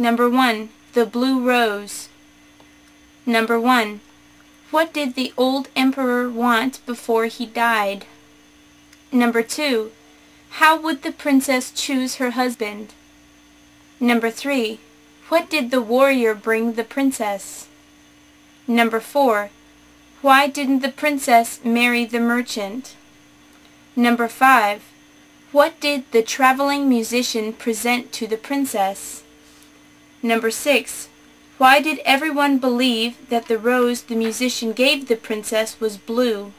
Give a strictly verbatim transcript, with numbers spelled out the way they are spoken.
Number one, The Blue Rose. Number one, what did the old emperor want before he died? Number two, how would the princess choose her husband? Number three, what did the warrior bring the princess? Number four, why didn't the princess marry the merchant? Number five, what did the traveling musician present to the princess? Number six, why did everyone believe that the rose the musician gave the princess was blue?